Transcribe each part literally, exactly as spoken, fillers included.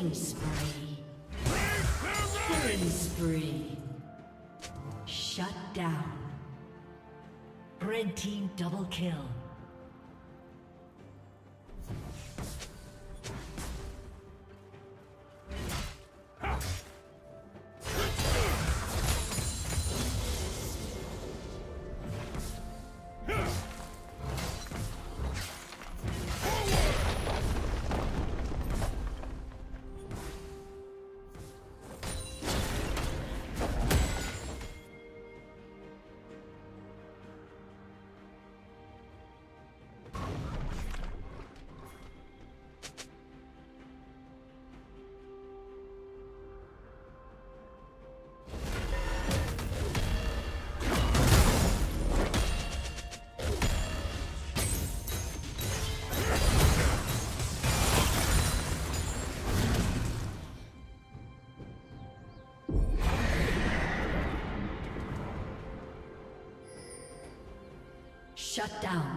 Killing spree. Killing spree. Shut down. Red team double kill. Shut down.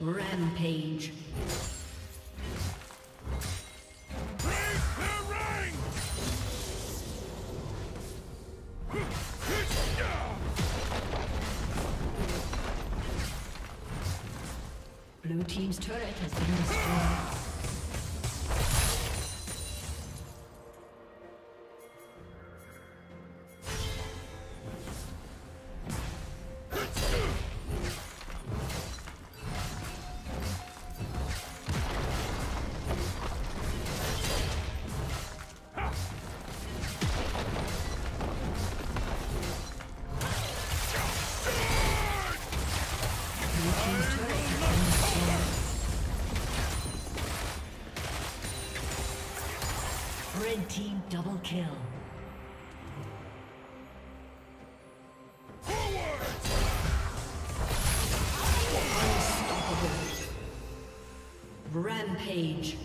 Rampage. Blue team's turret has been destroyed. Red team double kill. Forward! Unstoppable. Rampage.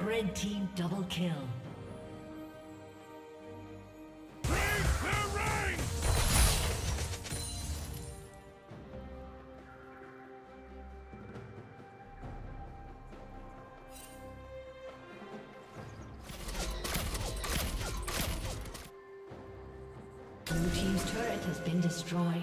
Red team double kill. Destroyed.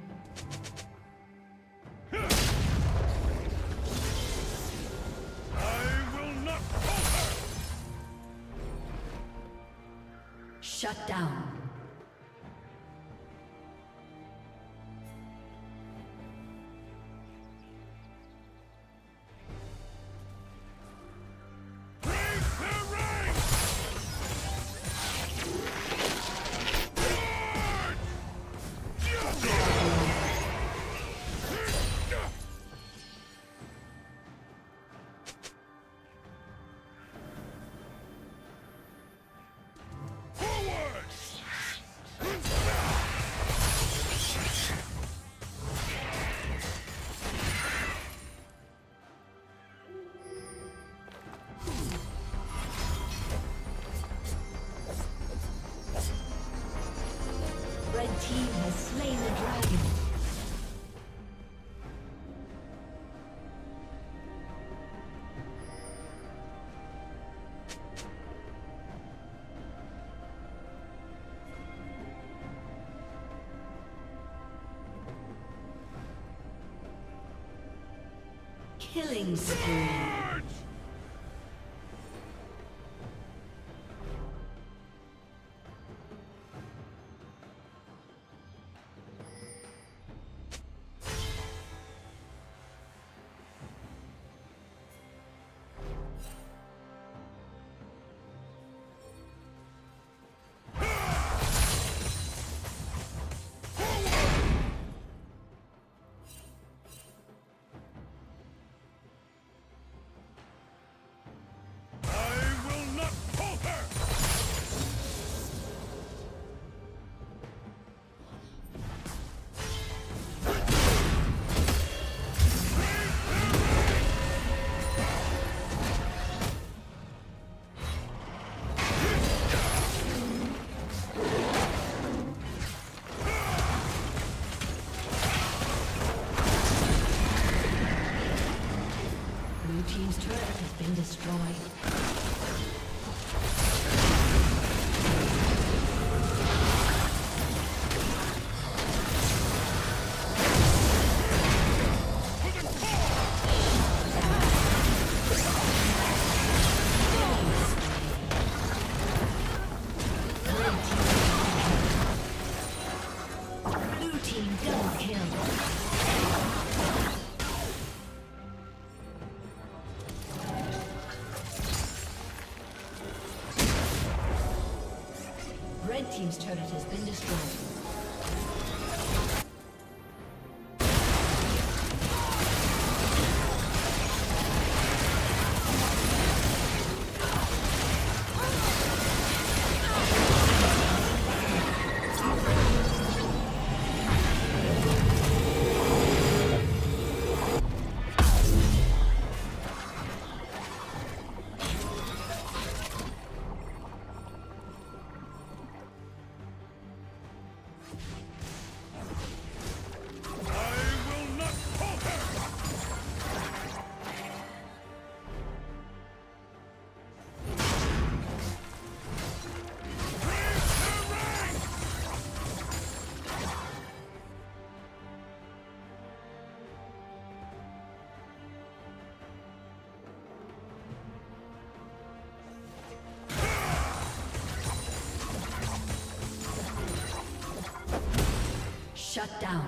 I will not falter. Shut down. Killing spree. Red team's turret has been destroyed. Shut down.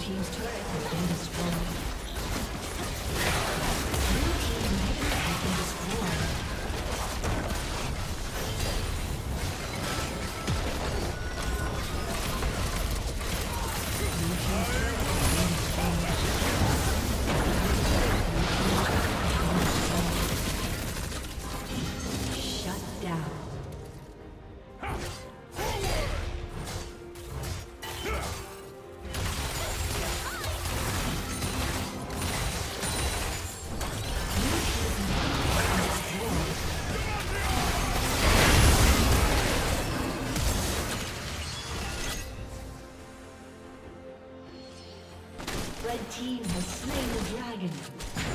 Team's turret has been destroyed. Blue team inhibitor has been destroyed. Blue team's turret has been destroyed. Blue team's turret has been destroyed. Shut down. The team has slain the dragon.